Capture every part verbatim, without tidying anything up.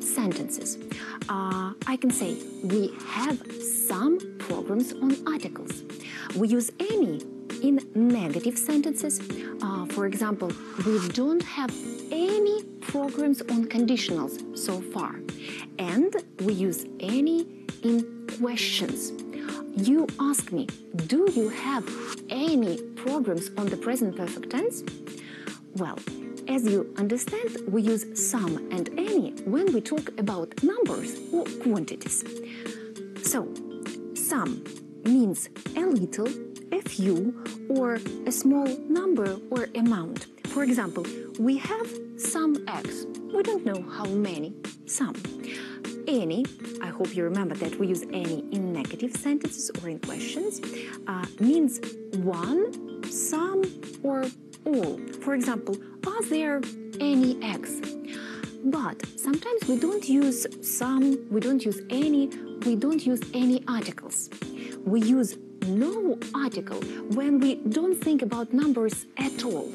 sentences. Uh, I can say we have some programs on articles. We use any in negative sentences. Uh, for example, we don't have any programs on conditionals so far. And we use any in questions. You ask me, do you have any programs on the present perfect tense? Well, as you understand, we use some and any when we talk about numbers or quantities. So, some means a little, a few, or a small number or amount. For example, we have some eggs. We don't know how many, some. Any, I hope you remember that we use any in negative sentences or in questions, uh, means one, some, or all. For example, are there any eggs? But sometimes we don't use some, we don't use any, we don't use any articles. We use no article when we don't think about numbers at all.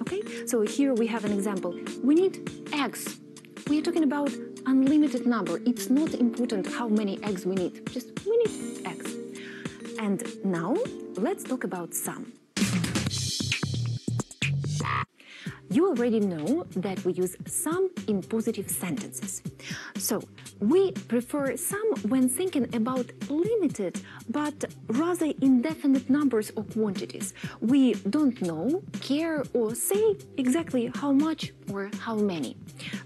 Okay, so here we have an example. We need eggs. We are talking about unlimited number. It's not important how many eggs we need. Just we need eggs. And now let's talk about some. You already know that we use some in positive sentences. So, we prefer some when thinking about limited, but rather indefinite numbers or quantities. We don't know, care, or say exactly how much or how many.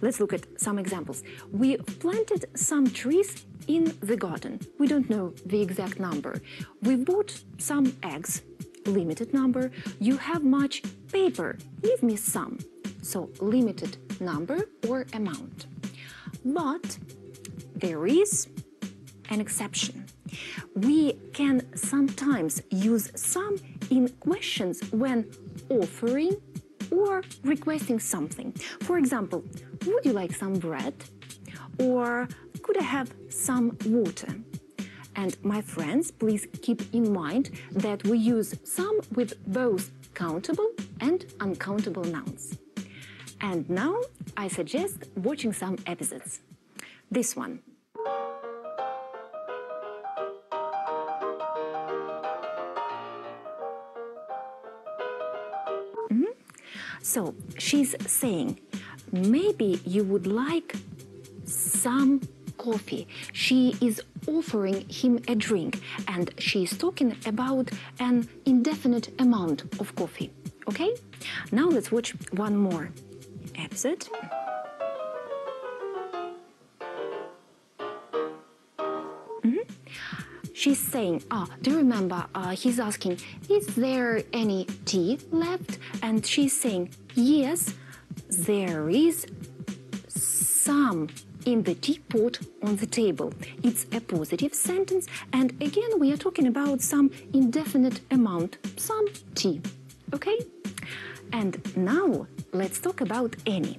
Let's look at some examples. We planted some trees in the garden. We don't know the exact number. We bought some eggs. Limited number. You have much paper. Give me some. So limited number or amount. But there is an exception. We can sometimes use some in questions when offering or requesting something. For example, would you like some bread? Or could I have some water? And my friends, please keep in mind that we use some with both countable and uncountable nouns. And now I suggest watching some episodes. This one. Mm-hmm. So she's saying, maybe you would like some coffee. She is offering him a drink, and she's talking about an indefinite amount of coffee. Okay? Now let's watch one more episode. Mm-hmm. She's saying, ah, do you remember, uh, he's asking, is there any tea left? And she's saying, yes, there is some in the teapot on the table. It's a positive sentence, and again we are talking about some indefinite amount, some tea. Okay? And now let's talk about any.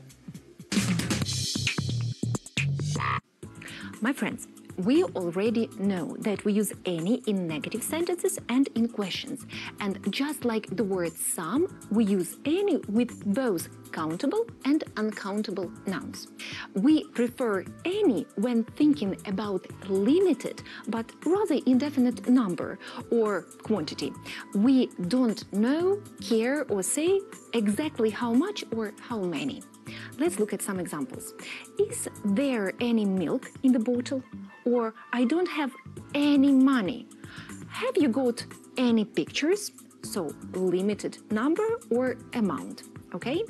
My friends, we already know that we use any in negative sentences and in questions. And just like the word some, we use any with both countable and uncountable nouns. We prefer any when thinking about limited but rather indefinite number or quantity. We don't know, care, or say exactly how much or how many. Let's look at some examples. Is there any milk in the bottle? Or I don't have any money. Have you got any pictures? So limited number or amount, okay?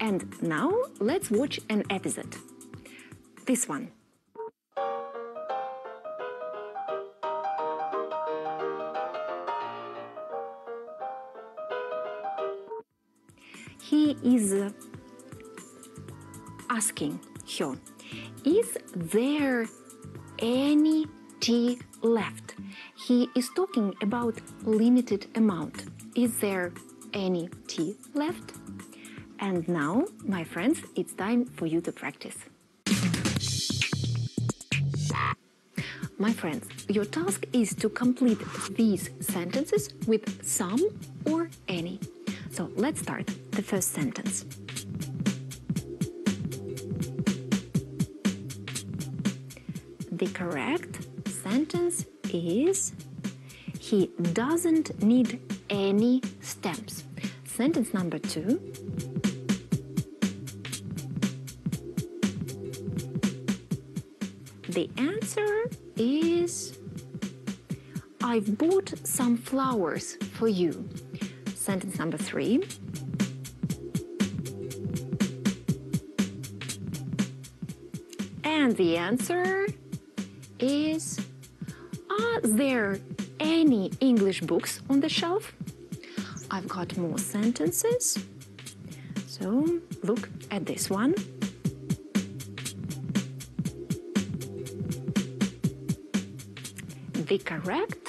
And now let's watch an episode. This one. He is uh, asking her, is there any tea left? He is talking about limited amount. Is there any tea left? And now, my friends, it's time for you to practice. My friends, your task is to complete these sentences with some or any. So let's start the first sentence. The correct sentence is he doesn't need any stamps. Sentence number two. The answer is I've bought some flowers for you. Sentence number three. And the answer is, are there any English books on the shelf? I've got more sentences. So look at this one. The correct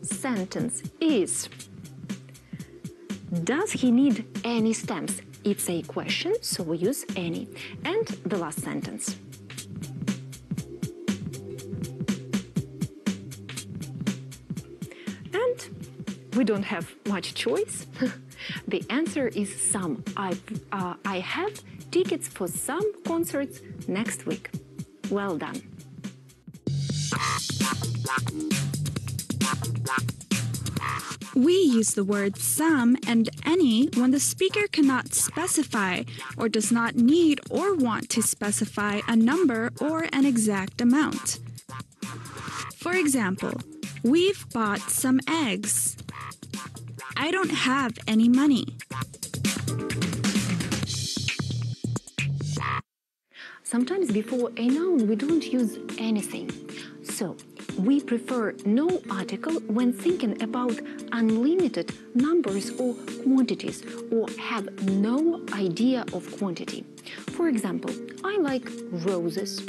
sentence is, does he need any stamps? It's a question, so we use any. And the last sentence. We don't have much choice. The answer is some. I've, uh, I have tickets for some concerts next week. Well done. We use the word some and any when the speaker cannot specify or does not need or want to specify a number or an exact amount. For example, we've bought some eggs. I don't have any money. Sometimes before a noun we don't use anything. So we prefer no article when thinking about unlimited numbers or quantities or have no idea of quantity. For example, I like roses.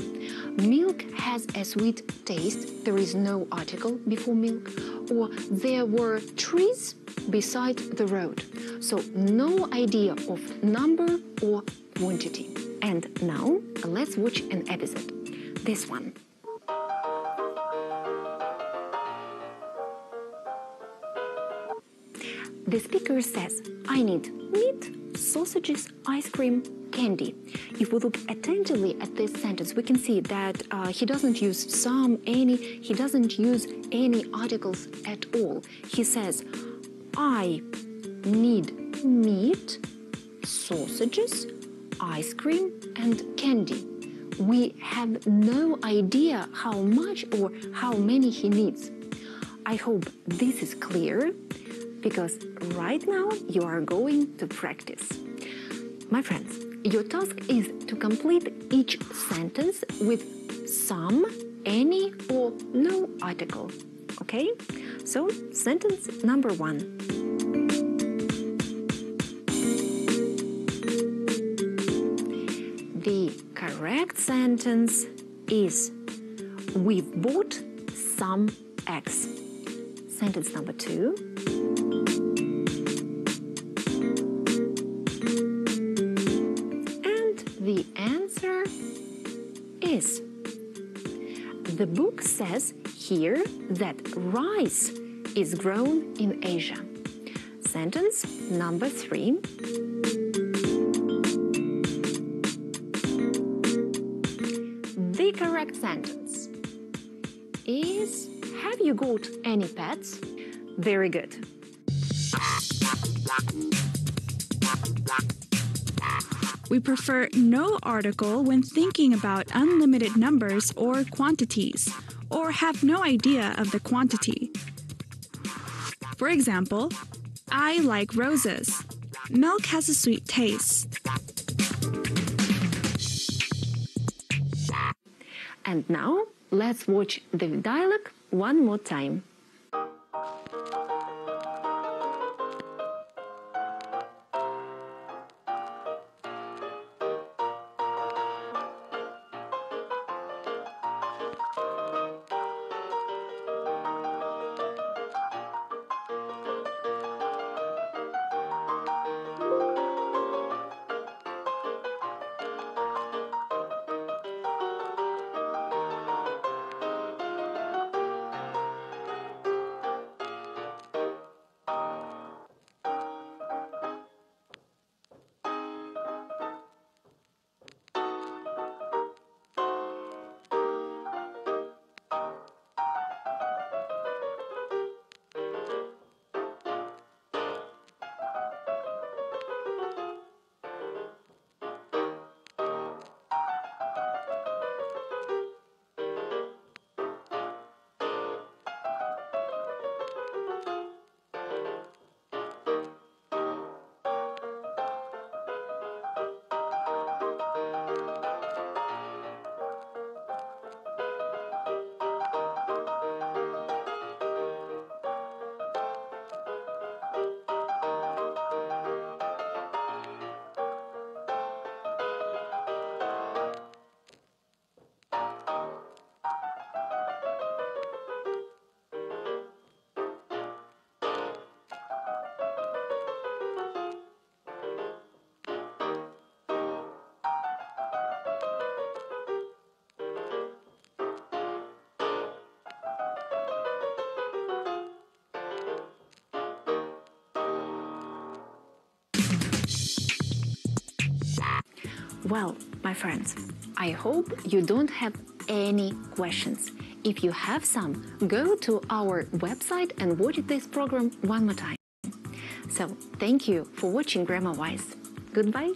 Milk has a sweet taste. There is no article before milk. Or there were trees beside the road. So no idea of number or quantity. And now let's watch an episode. This one. The speaker says, I need meat, sausages, ice cream, candy. If we look attentively at this sentence, we can see that uh, he doesn't use some, any, he doesn't use any articles at all. He says, I need meat, sausages, ice cream, and candy. We have no idea how much or how many he needs. I hope this is clear, because right now you are going to practice. My friends, your task is to complete each sentence with some, any, or no article. Okay? So, sentence number one. The correct sentence is, we've bought some eggs. Sentence number two. And the answer is, the book says here that rice is grown in Asia. Sentence number three. The correct sentence is, have you got any pets? Very good. We prefer no article when thinking about unlimited numbers or quantities, or have no idea of the quantity. For example, I like roses. Milk has a sweet taste. And now let's watch the dialogue one more time. Well, my friends, I hope you don't have any questions. If you have some, go to our website and watch this program one more time. So, thank you for watching Grammar Wise. Goodbye.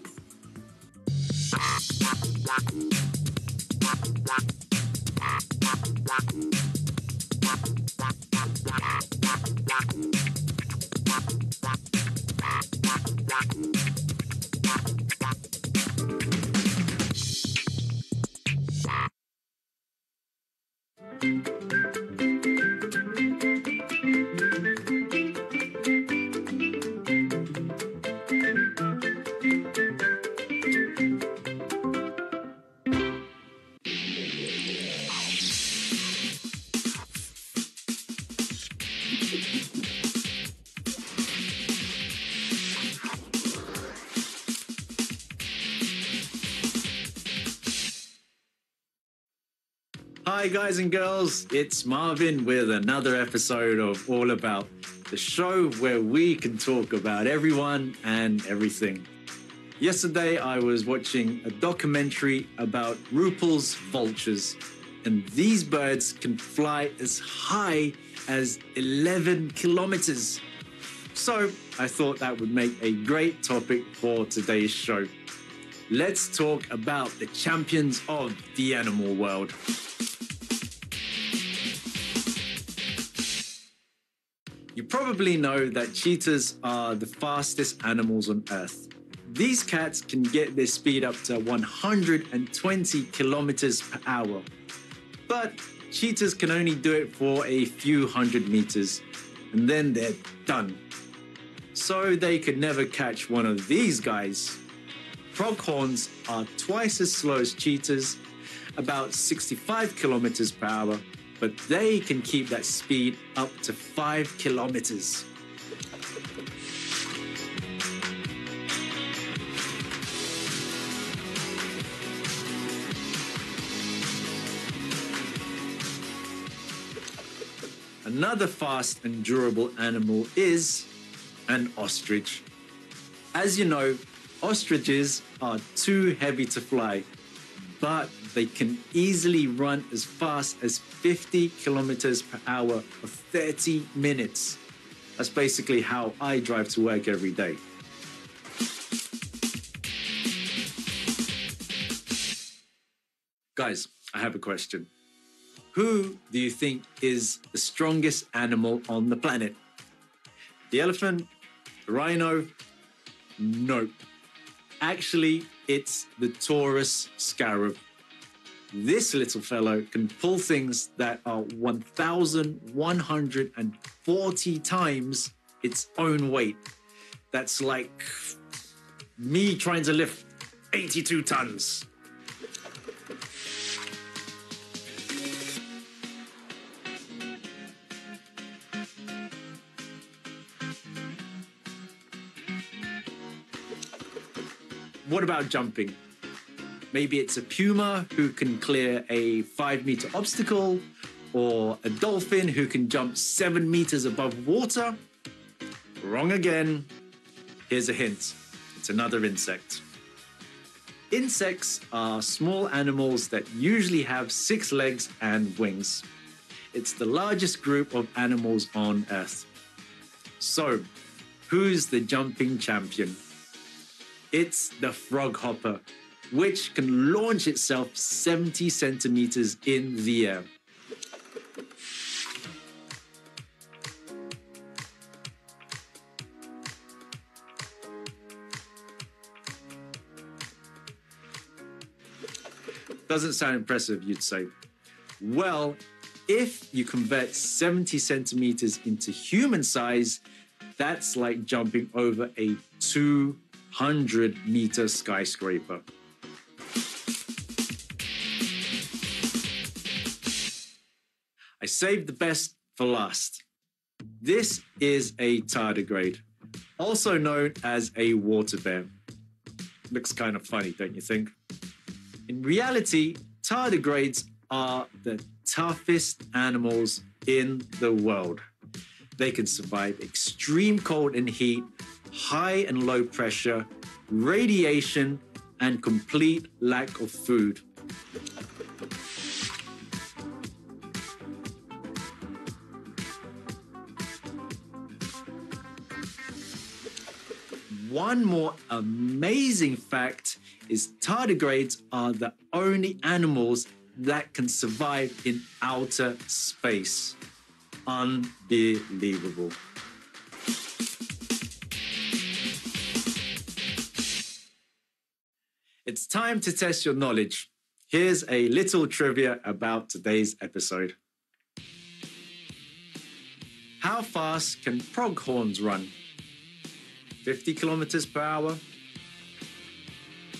Hi guys and girls, it's Marvin with another episode of All About, the show where we can talk about everyone and everything. Yesterday I was watching a documentary about Rüppell's vultures, and these birds can fly as high as eleven kilometers. So I thought that would make a great topic for today's show. Let's talk about the champions of the animal world. You probably know that cheetahs are the fastest animals on Earth. These cats can get their speed up to one hundred twenty kilometers per hour. But cheetahs can only do it for a few hundred meters, and then they're done. So they could never catch one of these guys. Foghorns are twice as slow as cheetahs, about sixty-five kilometers per hour. But they can keep that speed up to five kilometers. Another fast and durable animal is an ostrich. As you know, ostriches are too heavy to fly, but they can easily run as fast as fifty kilometers per hour for thirty minutes. That's basically how I drive to work every day. Guys, I have a question. Who do you think is the strongest animal on the planet? The elephant? The rhino? Nope. Actually, it's the Taurus scarab. This little fellow can pull things that are one thousand one hundred forty times its own weight. That's like me trying to lift eighty-two tons. What about jumping? Maybe it's a puma who can clear a five-meter obstacle, or a dolphin who can jump seven meters above water. Wrong again. Here's a hint. It's another insect. Insects are small animals that usually have six legs and wings. It's the largest group of animals on Earth. So, who's the jumping champion? It's the frog hopper, which can launch itself seventy centimeters in the air. Doesn't sound impressive, you'd say. Well, if you convert seventy centimeters into human size, that's like jumping over a two hundred meter skyscraper. I saved the best for last. This is a tardigrade, also known as a water bear. Looks kind of funny, don't you think? In reality, tardigrades are the toughest animals in the world. They can survive extreme cold and heat, high and low pressure, radiation, and complete lack of food. One more amazing fact is tardigrades are the only animals that can survive in outer space. Unbelievable. It's time to test your knowledge. Here's a little trivia about today's episode. How fast can pronghorns run? fifty kilometers per hour?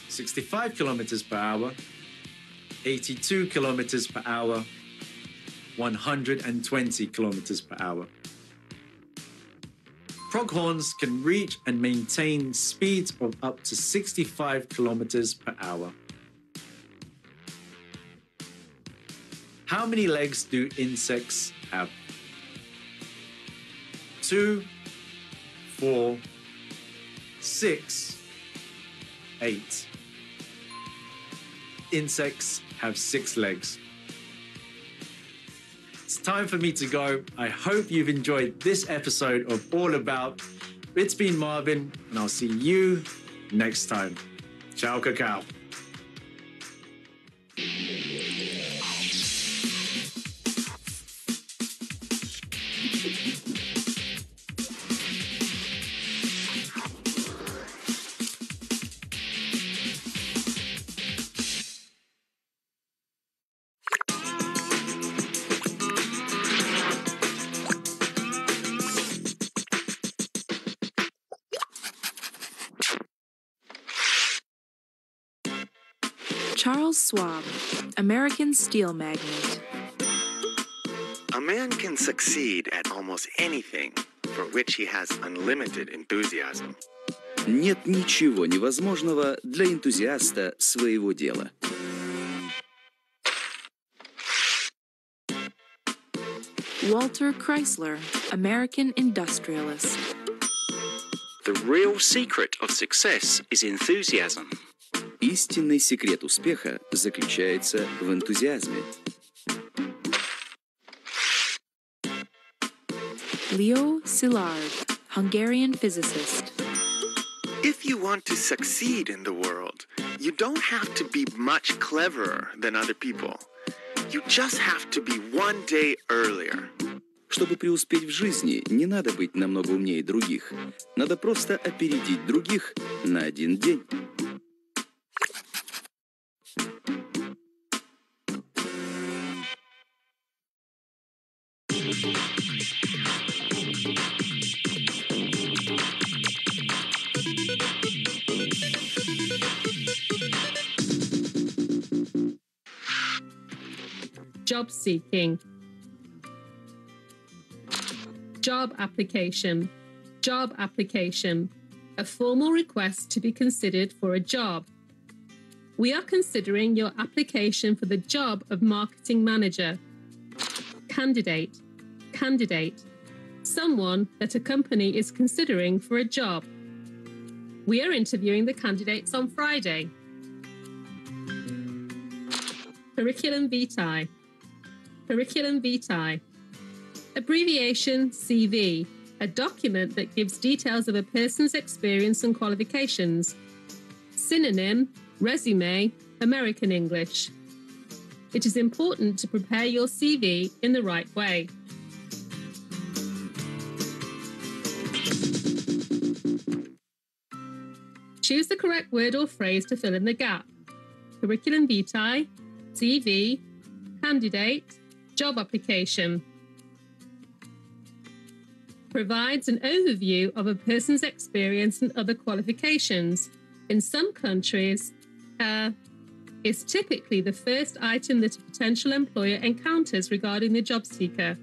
sixty-five kilometers per hour? eighty-two kilometers per hour? one hundred twenty kilometers per hour. Pronghorns can reach and maintain speeds of up to sixty-five kilometers per hour. How many legs do insects have? Two, four, six, eight. Insects have six legs. It's time for me to go. I hope you've enjoyed this episode of All About. It's been Marvin, and I'll see you next time. Ciao, cacao. Charles Schwab, American steel magnate. A man can succeed at almost anything for which he has unlimited enthusiasm. Нет ничего невозможного для энтузиаста своего дела. Walter Chrysler, American industrialist. The real secret of success is enthusiasm. Истинный секрет успеха заключается в энтузиазме. Leo Szilard, Hungarian physicist. If you want to succeed in the world, you don't have to be much cleverer than other people. You just have to be one day earlier. Чтобы преуспеть в жизни, не надо быть намного умнее других. Надо просто опередить других на один день. Job seeking, job application, job application, a formal request to be considered for a job. We are considering your application for the job of marketing manager. Candidate, candidate, someone that a company is considering for a job. We are interviewing the candidates on Friday. Curriculum vitae, curriculum vitae, abbreviation C V, a document that gives details of a person's experience and qualifications. Synonym, resume, American English. It is important to prepare your C V in the right way. Choose the correct word or phrase to fill in the gap. Curriculum vitae, C V, candidate, job application. Provides an overview of a person's experience and other qualifications. In some countries, uh, is typically the first item that a potential employer encounters regarding the job seeker,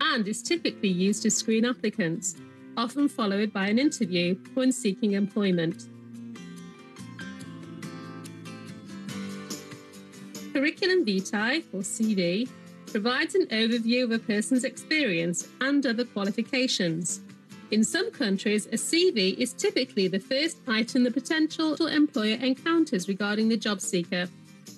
and is typically used to screen applicants, often followed by an interview when seeking employment. Curriculum vitae, or C V, provides an overview of a person's experience and other qualifications. In some countries, a C V is typically the first item the potential employer encounters regarding the job seeker,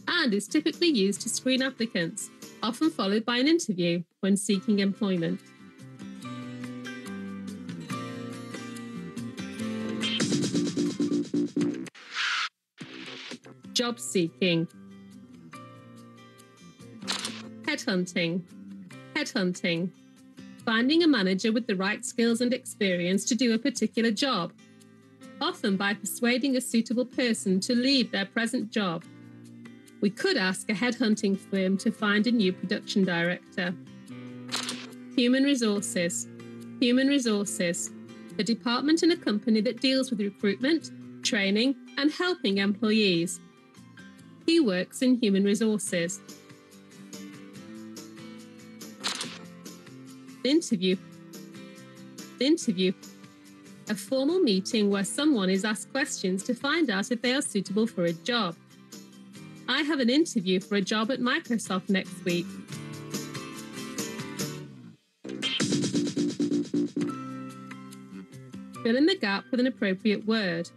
and is typically used to screen applicants, often followed by an interview when seeking employment. Job seeking. Headhunting. Headhunting. Finding a manager with the right skills and experience to do a particular job, often by persuading a suitable person to leave their present job. We could ask a headhunting firm to find a new production director. Human resources. Human resources. A department in a company that deals with recruitment, training, and helping employees. He works in human resources. Interview. Interview. A formal meeting where someone is asked questions to find out if they are suitable for a job. I have an interview for a job at Microsoft next week. Fill in the gap with an appropriate word.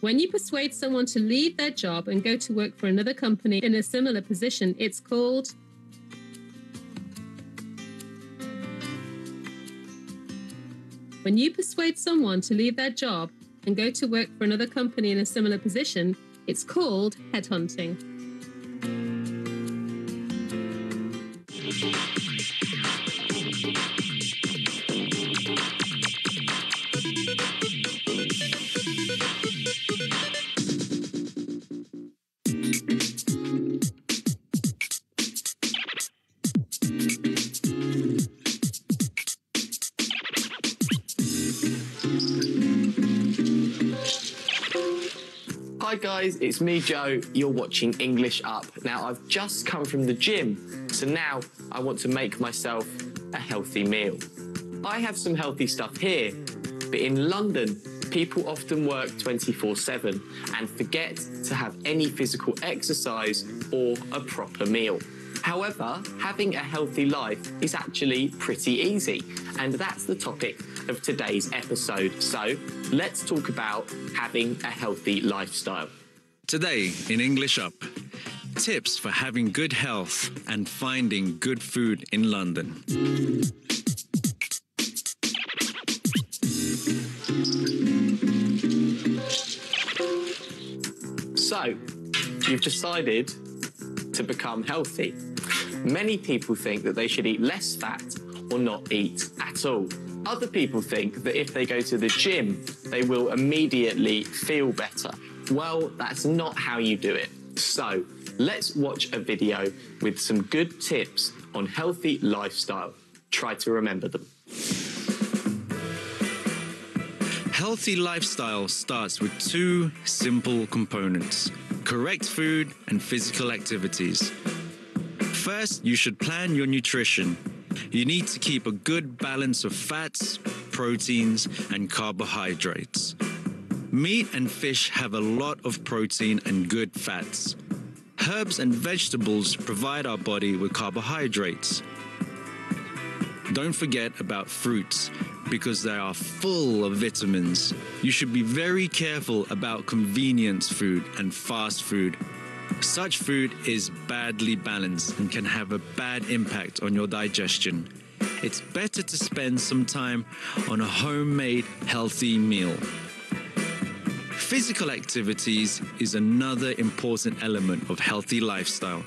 When you persuade someone to leave their job and go to work for another company in a similar position, it's called When you persuade someone to leave their job and go to work for another company in a similar position, it's called headhunting. Hi guys, it's me Joe, you're watching English Up. Now I've just come from the gym, so now I want to make myself a healthy meal. I have some healthy stuff here, but in London, people often work twenty-four seven and forget to have any physical exercise or a proper meal. However, having a healthy life is actually pretty easy, and that's the topic of today's episode. So let's talk about having a healthy lifestyle. Today in English Up, tips for having good health and finding good food in London. So, you've decided to become healthy. Many people think that they should eat less fat or not eat at all. Other people think that if they go to the gym, they will immediately feel better. Well, that's not how you do it. So let's watch a video with some good tips on healthy lifestyle. Try to remember them. Healthy lifestyle starts with two simple components: correct food and physical activities. First, you should plan your nutrition. You need to keep a good balance of fats, proteins, and carbohydrates. Meat and fish have a lot of protein and good fats. Herbs and vegetables provide our body with carbohydrates. Don't forget about fruits, because they are full of vitamins. You should be very careful about convenience food and fast food. Such food is badly balanced and can have a bad impact on your digestion. It's better to spend some time on a homemade, healthy meal. Physical activities is another important element of healthy lifestyle.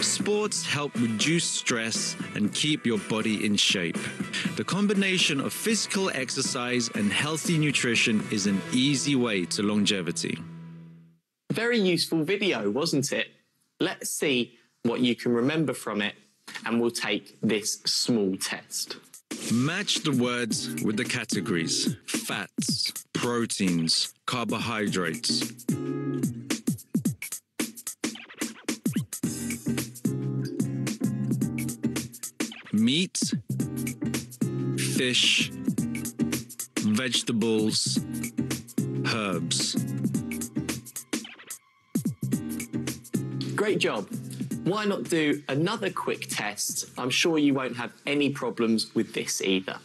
Sports help reduce stress and keep your body in shape. The combination of physical exercise and healthy nutrition is an easy way to longevity. Very useful video, wasn't it? Let's see what you can remember from it, and we'll take this small test. Match the words with the categories: fats, proteins, carbohydrates. Meat, fish, vegetables, herbs. Great job. Why not do another quick test? I'm sure you won't have any problems with this either.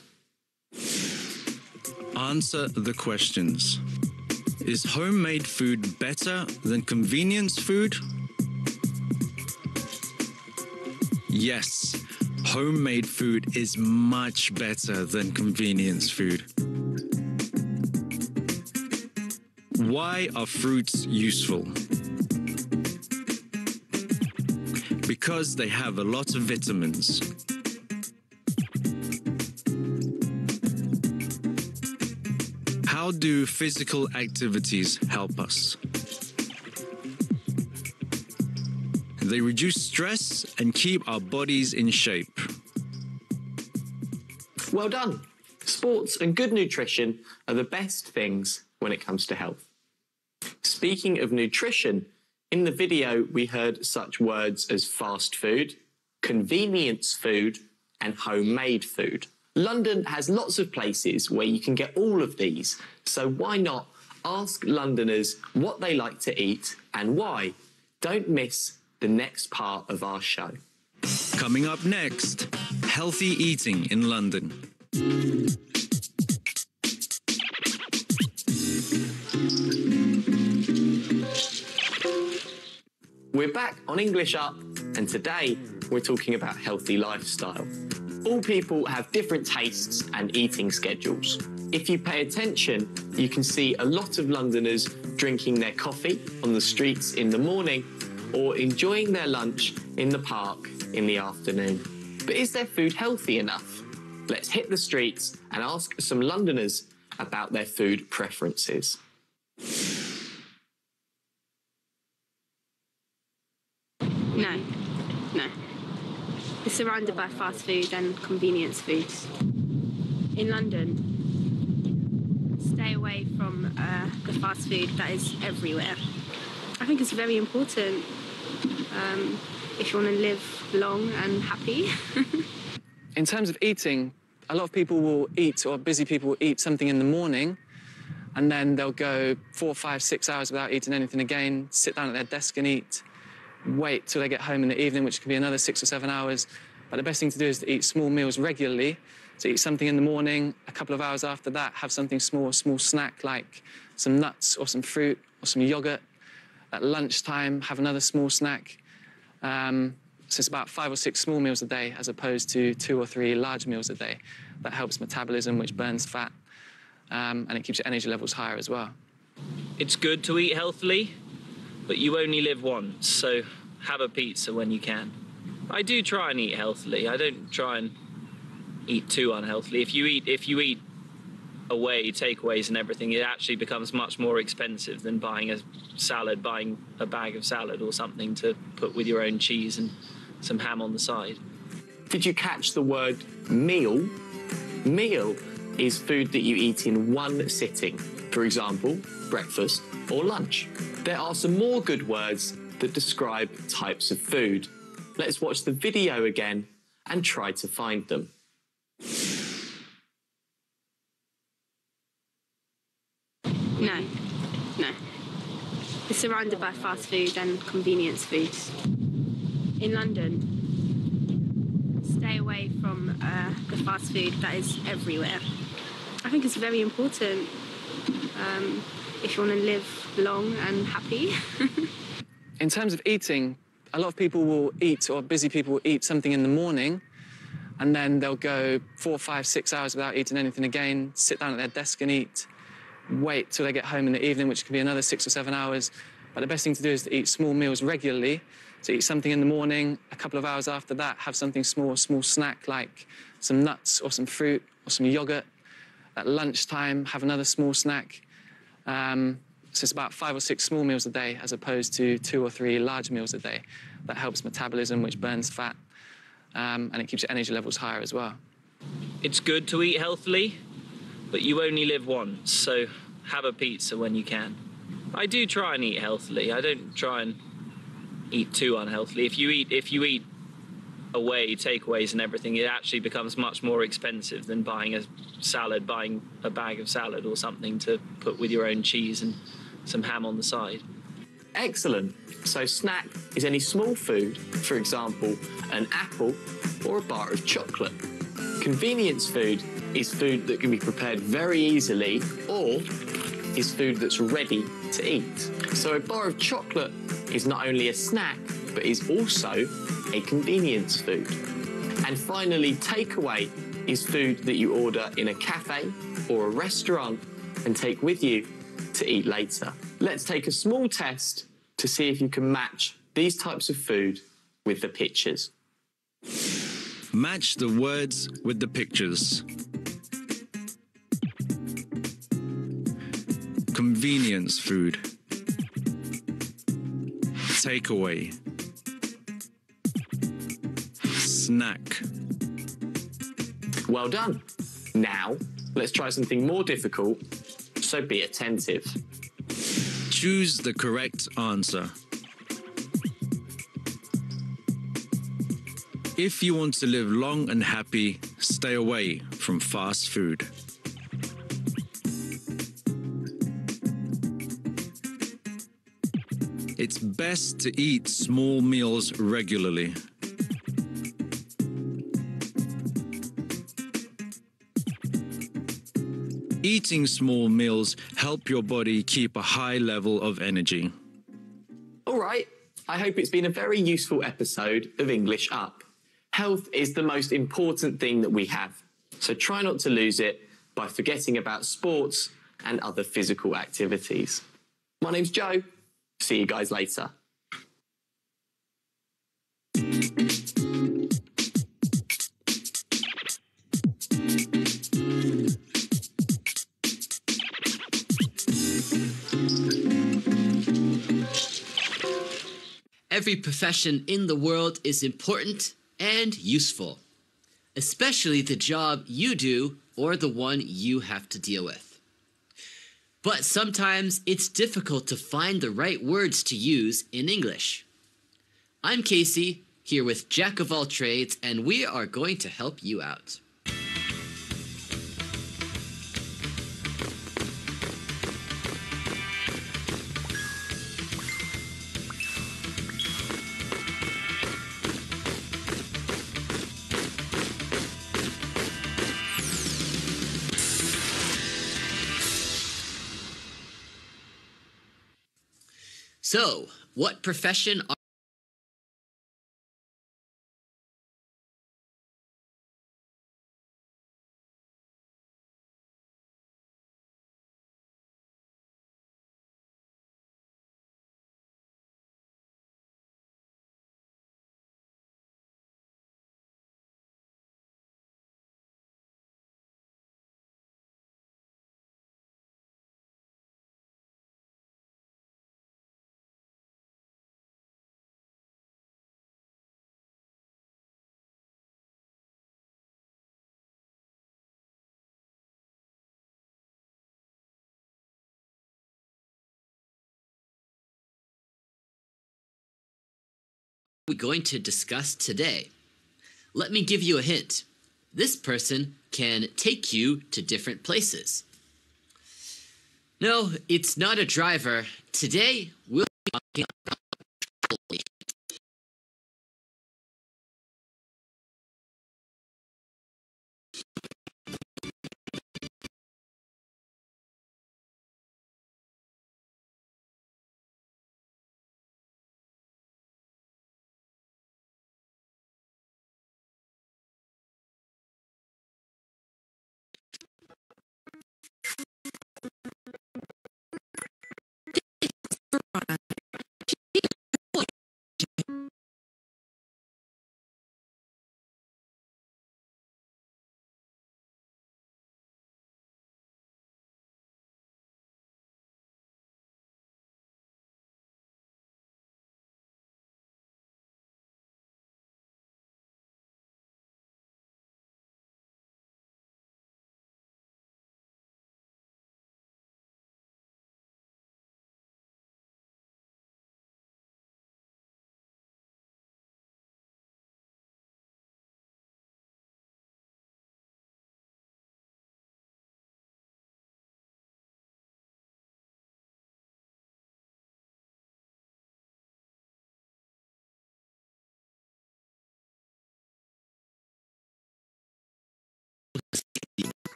Answer the questions. Is homemade food better than convenience food? Yes, homemade food is much better than convenience food. Why are fruits useful? Because they have a lot of vitamins. How do physical activities help us? They reduce stress and keep our bodies in shape. Well done. Sports and good nutrition are the best things when it comes to health. Speaking of nutrition, in the video we heard such words as fast food, convenience food, and homemade food. London has lots of places where you can get all of these, so why not ask Londoners what they like to eat and why? Don't miss the next part of our show. Coming up next, healthy eating in London. We're back on English Up, and today we're talking about healthy lifestyle. All people have different tastes and eating schedules. If you pay attention, you can see a lot of Londoners drinking their coffee on the streets in the morning or enjoying their lunch in the park in the afternoon. But is their food healthy enough? Let's hit the streets and ask some Londoners about their food preferences. No, no. We're surrounded by fast food and convenience foods. In London, stay away from uh, the fast food that is everywhere. I think it's very important um, if you want to live long and happy. In terms of eating, a lot of people will eat, or busy people will eat something in the morning, and then they'll go four, five, six hours without eating anything again, sit down at their desk and eat. Wait till they get home in the evening, which could be another six or seven hours. But the best thing to do is to eat small meals regularly. So eat something in the morning, a couple of hours after that, have something small, a small snack like some nuts or some fruit or some yogurt. At lunchtime, have another small snack. Um, so it's about five or six small meals a day as opposed to two or three large meals a day. That helps metabolism, which burns fat, um, and it keeps your energy levels higher as well. It's good to eat healthily, but you only live once, so have a pizza when you can. I do try and eat healthily. I don't try and eat too unhealthily. If you eat, if you eat away, takeaways and everything, it actually becomes much more expensive than buying a salad, buying a bag of salad or something to put with your own cheese and some ham on the side. Did you catch the word meal? Meal is food that you eat in one sitting. For example, breakfast or lunch. There are some more good words that describe types of food. Let's watch the video again and try to find them. No, no. We're surrounded by fast food and convenience foods. In London, stay away from uh, the fast food that is everywhere. I think it's very important um, if you want to live long and happy. In terms of eating, a lot of people will eat, or busy people will eat something in the morning, and then they'll go four, five, six hours without eating anything again, sit down at their desk and eat, wait till they get home in the evening, which could be another six or seven hours. But the best thing to do is to eat small meals regularly. So eat something in the morning, a couple of hours after that, have something small, a small snack like some nuts or some fruit or some yogurt. At lunchtime, have another small snack. Um, So it's about five or six small meals a day as opposed to two or three large meals a day. That helps metabolism, which burns fat, um, and it keeps your energy levels higher as well. It's good to eat healthily, but you only live once, so have a pizza when you can. I do try and eat healthily. I don't try and eat too unhealthily. If you eat, if you eat away, takeaways and everything, it actually becomes much more expensive than buying a salad, buying a bag of salad or something to put with your own cheese and some ham on the side. Excellent. So snack is any small food, for example, an apple or a bar of chocolate. Convenience food is food that can be prepared very easily or is food that's ready to eat. So a bar of chocolate is not only a snack, but is also a convenience food. And finally, takeaway is food that you order in a cafe or a restaurant and take with you to eat later. Let's take a small test to see if you can match these types of food with the pictures. Match the words with the pictures. Convenience food. Takeaway. Snack. Well done. Now, let's try something more difficult, so be attentive. Choose the correct answer. If you want to live long and happy, stay away from fast food. It's best to eat small meals regularly. Eating small meals help your body keep a high level of energy. All right, I hope it's been a very useful episode of English Up. Health is the most important thing that we have, so try not to lose it by forgetting about sports and other physical activities. My name's Joe. See you guys later. Every profession in the world is important and useful, especially the job you do or the one you have to deal with. But sometimes it's difficult to find the right words to use in English. I'm Casey, here with Jack of All Trades, and we are going to help you out. So, what profession are we going to discuss today? Let me give you a hint. This person can take you to different places. No, it's not a driver. Today, we'll be talking about travel agents.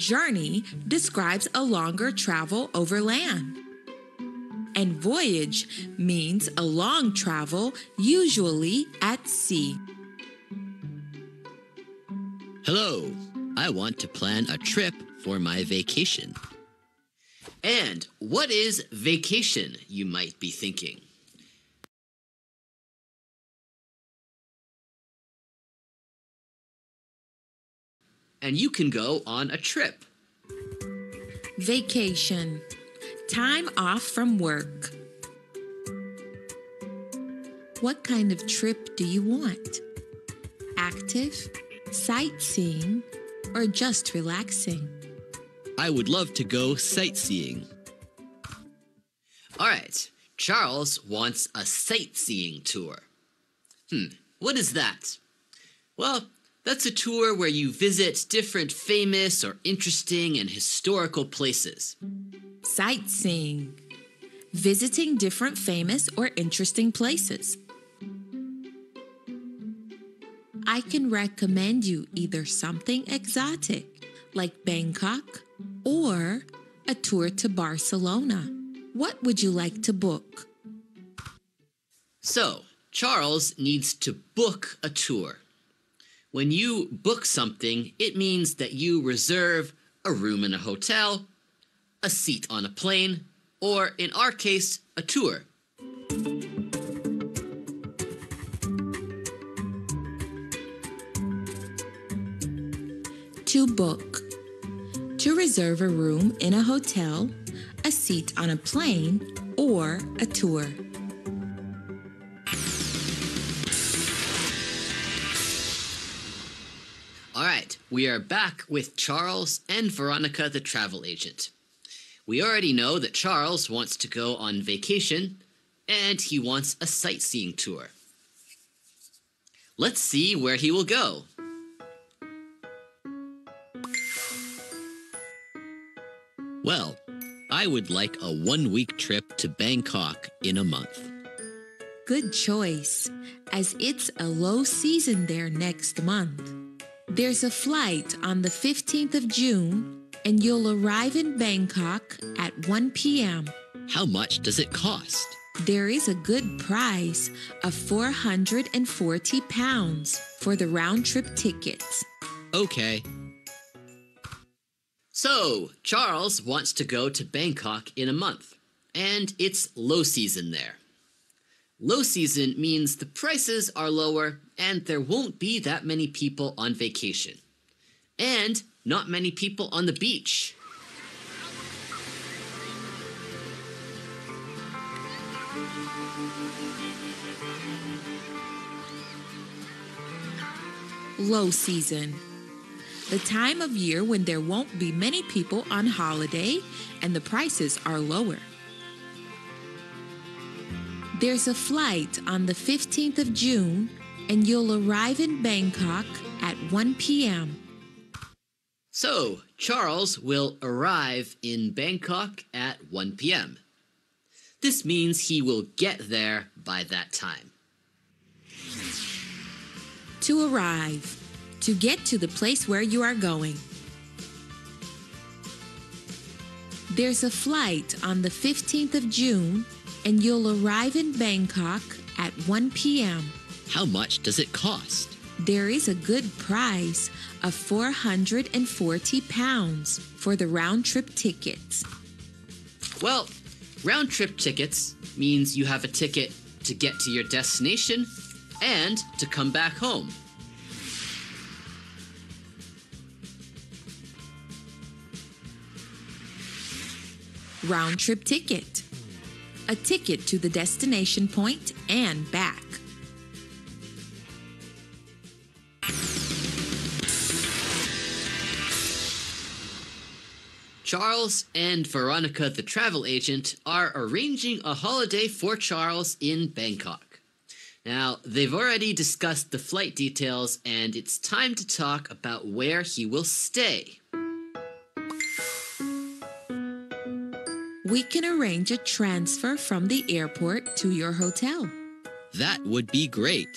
Journey describes a longer travel over land, and voyage means a long travel, usually at sea. Hello, I want to plan a trip for my vacation. And what is vacation, you might be thinking? And you can go on a trip. Vacation. Time off from work. What kind of trip do you want? Active, sightseeing, or just relaxing? I would love to go sightseeing. All right, Charles wants a sightseeing tour. Hmm, what is that? Well, that's a tour where you visit different famous or interesting and historical places. Sightseeing. Visiting different famous or interesting places. I can recommend you either something exotic, like Bangkok, or a tour to Barcelona. What would you like to book? So, Charles needs to book a tour. When you book something, it means that you reserve a room in a hotel, a seat on a plane, or in our case, a tour. To book. To reserve a room in a hotel, a seat on a plane, or a tour. All right, we are back with Charles and Veronica the travel agent. We already know that Charles wants to go on vacation, and he wants a sightseeing tour. Let's see where he will go. Well, I would like a one-week trip to Bangkok in a month. Good choice, as it's a low season there next month. There's a flight on the fifteenth of June, and you'll arrive in Bangkok at one p m How much does it cost? There is a good price of four hundred forty pounds for the round-trip tickets. Okay. So, Charles wants to go to Bangkok in a month, and it's low season there. Low season means the prices are lower and there won't be that many people on vacation. And not many people on the beach. Low season. The time of year when there won't be many people on holiday and the prices are lower. There's a flight on the fifteenth of June, and you'll arrive in Bangkok at one p m So, Charles will arrive in Bangkok at one p m This means he will get there by that time. To arrive. To get to the place where you are going. There's a flight on the fifteenth of June, and you'll arrive in Bangkok at one p m How much does it cost? There is a good price of four hundred forty pounds for the round-trip tickets. Well, round-trip tickets means you have a ticket to get to your destination and to come back home. Round-trip ticket. A ticket to the destination point and back. Charles and Veronica, the travel agent, are arranging a holiday for Charles in Bangkok. Now, they've already discussed the flight details, and it's time to talk about where he will stay. We can arrange a transfer from the airport to your hotel. That would be great.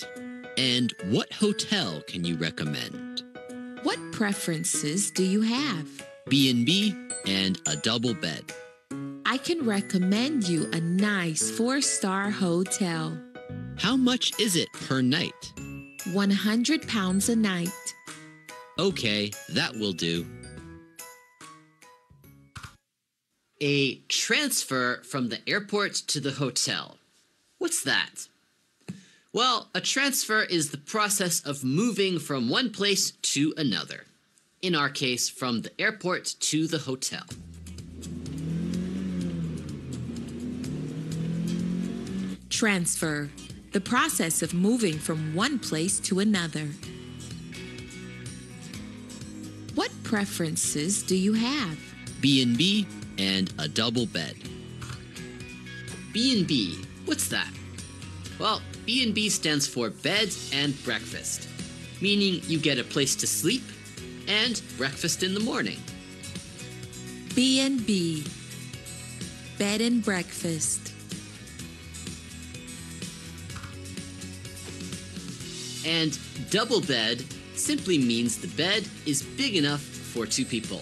And what hotel can you recommend? What preferences do you have? B and B, and a double bed. I can recommend you a nice four-star hotel. How much is it per night? one hundred pounds a night. Okay, that will do. A transfer from the airport to the hotel. What's that? Well, a transfer is the process of moving from one place to another. In our case, from the airport to the hotel. Transfer. The process of moving from one place to another. What preferences do you have? B and B and a double bed. B and B. What's that? Well, B and B stands for bed and breakfast, meaning you get a place to sleep and breakfast in the morning. B and B. Bed and breakfast. And double bed simply means the bed is big enough for two people.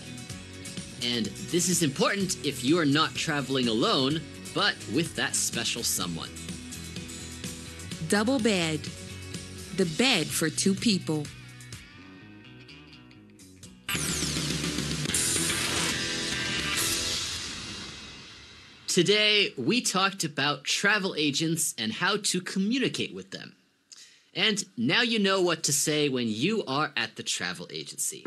And this is important if you are not traveling alone, but with that special someone. Double bed. The bed for two people. Today, we talked about travel agents and how to communicate with them. And now you know what to say when you are at the travel agency.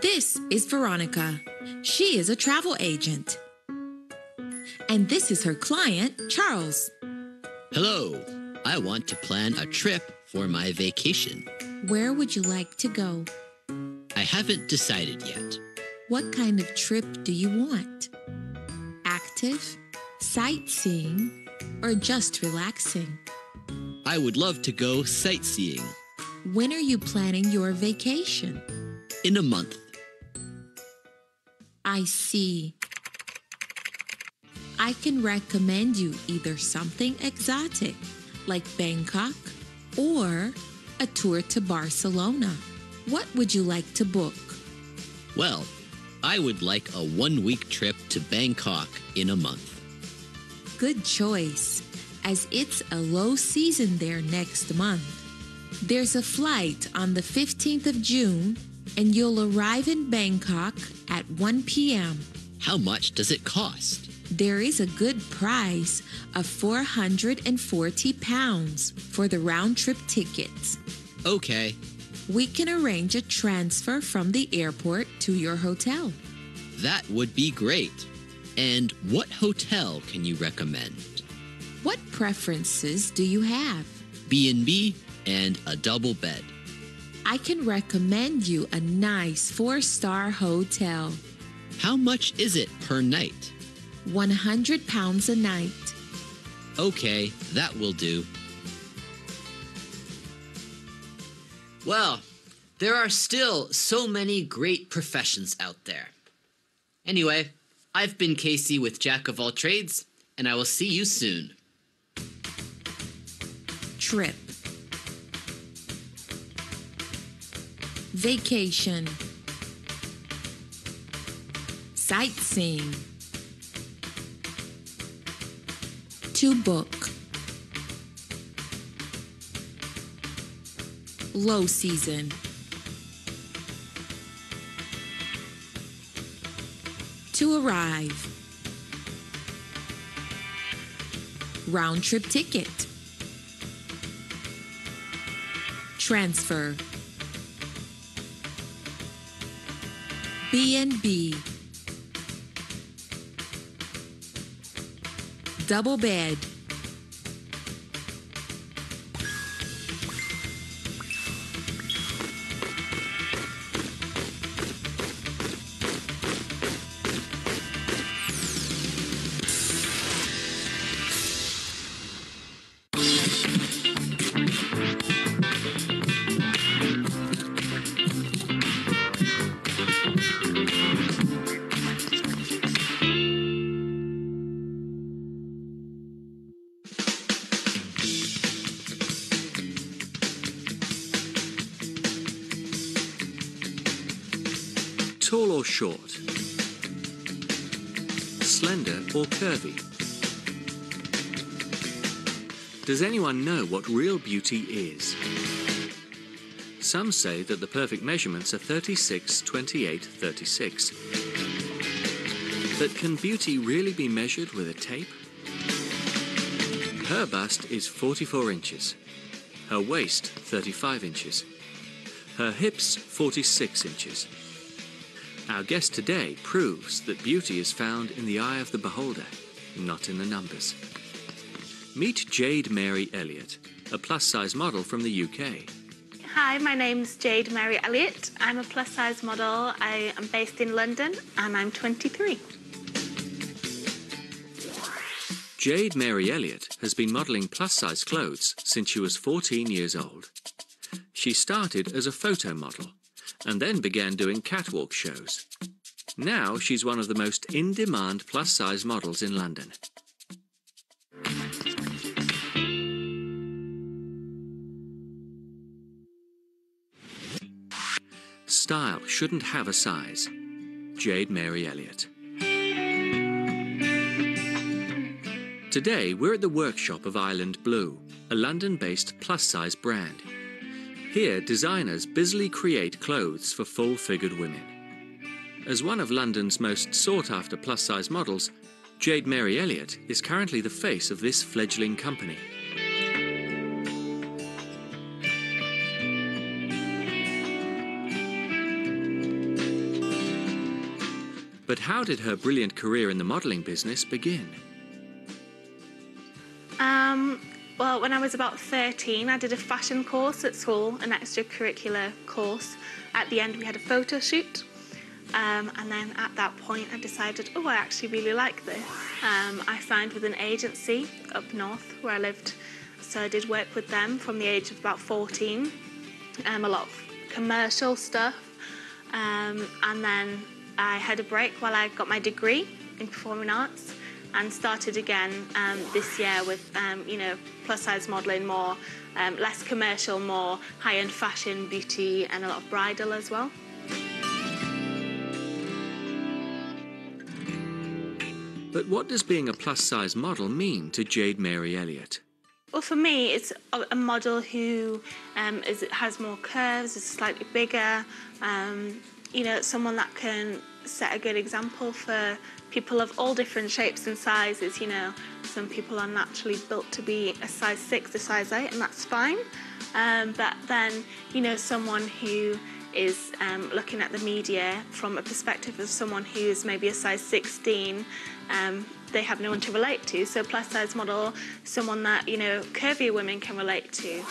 This is Veronica. She is a travel agent. And this is her client, Charles. Hello. I want to plan a trip for my vacation. Where would you like to go? I haven't decided yet. What kind of trip do you want? Active? Sightseeing, or just relaxing? I would love to go sightseeing. When are you planning your vacation? In a month. I see. I can recommend you either something exotic, like Bangkok, or a tour to Barcelona. What would you like to book? Well, I would like a one-week trip to Bangkok in a month. Good choice, as it's a low season there next month. There's a flight on the fifteenth of June, and you'll arrive in Bangkok at one p m How much does it cost? There is a good price of four hundred forty pounds for the round-trip tickets. Okay. We can arrange a transfer from the airport to your hotel. That would be great. And what hotel can you recommend? What preferences do you have? B and B and a double bed. I can recommend you a nice four-star hotel. How much is it per night? one hundred pounds a night. Okay, that will do. Well, there are still so many great professions out there. Anyway, I've been Casey with Jack of All Trades, and I will see you soon. Trip. Vacation. Sightseeing. To book. Low season. To arrive. Round trip ticket. Transfer. B and B. Double bed. Tall or short? Slender or curvy? Does anyone know what real beauty is? Some say that the perfect measurements are thirty-six, twenty-eight, thirty-six. But can beauty really be measured with a tape? Her bust is forty-four inches. Her waist, thirty-five inches. Her hips, forty-six inches. Our guest today proves that beauty is found in the eye of the beholder, not in the numbers. Meet Jade Mary Elliott, a plus-size model from the U K. Hi, my name's Jade Mary Elliott. I'm a plus-size model. I am based in London, and I'm twenty-three. Jade Mary Elliott has been modelling plus-size clothes since she was fourteen years old. She started as a photo model and then began doing catwalk shows. Now she's one of the most in-demand plus-size models in London. Style shouldn't have a size. Jade Mary Elliott. Today we're at the workshop of Island Blue, a London-based plus-size brand. Here, designers busily create clothes for full-figured women. As one of London's most sought-after plus-size models, Jade Mary Elliott is currently the face of this fledgling company. But how did her brilliant career in the modelling business begin? Um... Well, when I was about thirteen, I did a fashion course at school, an extracurricular course. At the end, we had a photo shoot. Um, and then at that point, I decided, oh, I actually really like this. Um, I signed with an agency up north where I lived. So I did work with them from the age of about fourteen. Um, a lot of commercial stuff. Um, and then I had a break while I got my degree in performing arts, and started again um, this year with, um, you know, plus-size modelling, more, um, less commercial, more high-end fashion, beauty, and a lot of bridal as well. But what does being a plus-size model mean to Jade Mary Elliott? Well, for me, it's a model who um, is, has more curves, is slightly bigger, um, you know, someone that can set a good example for people of all different shapes and sizes. You know, some people are naturally built to be a size six, a size eight, and that's fine. Um, but then, you know, someone who is um, looking at the media from a perspective of someone who is maybe a size sixteen, um, they have no one to relate to. So plus-size model, someone that, you know, curvier women can relate to.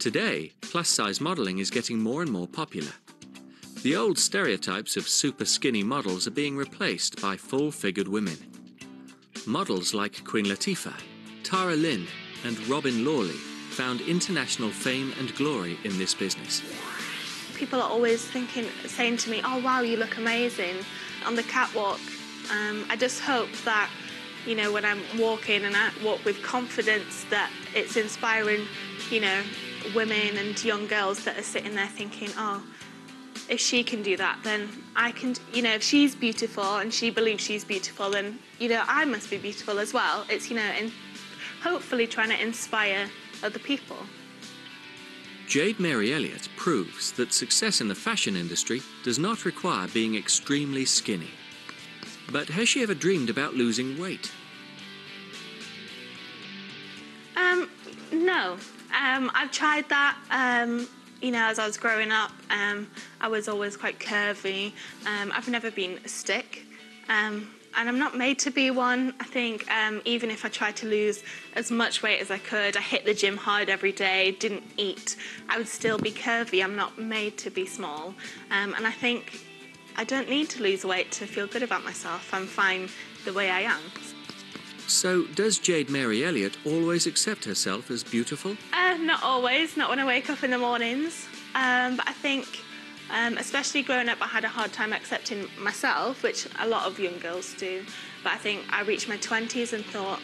Today, plus-size modelling is getting more and more popular. The old stereotypes of super skinny models are being replaced by full-figured women. Models like Queen Latifah, Tara Lynn and Robin Lawley found international fame and glory in this business. People are always thinking, saying to me, oh wow, you look amazing on the catwalk. Um, I just hope that, you know, when I'm walking and I walk with confidence, that it's inspiring, you know, women and young girls that are sitting there thinking, oh, if she can do that, then I can, you know, if she's beautiful and she believes she's beautiful, then, you know, I must be beautiful as well. It's, you know, in hopefully trying to inspire other people. Jade Mary Elliott proves that success in the fashion industry does not require being extremely skinny. But has she ever dreamed about losing weight? Um, no. Um, I've tried that, um... You know, as I was growing up, um, I was always quite curvy. Um, I've never been a stick, um, and I'm not made to be one. I think um, even if I tried to lose as much weight as I could, I hit the gym hard every day, didn't eat, I would still be curvy. I'm not made to be small, um, and I think I don't need to lose weight to feel good about myself. I'm fine the way I am. So, does Jade Mary Elliott always accept herself as beautiful? Uh, not always, not when I wake up in the mornings. Um, but I think, um, especially growing up, I had a hard time accepting myself, which a lot of young girls do. But I think I reached my twenties and thought,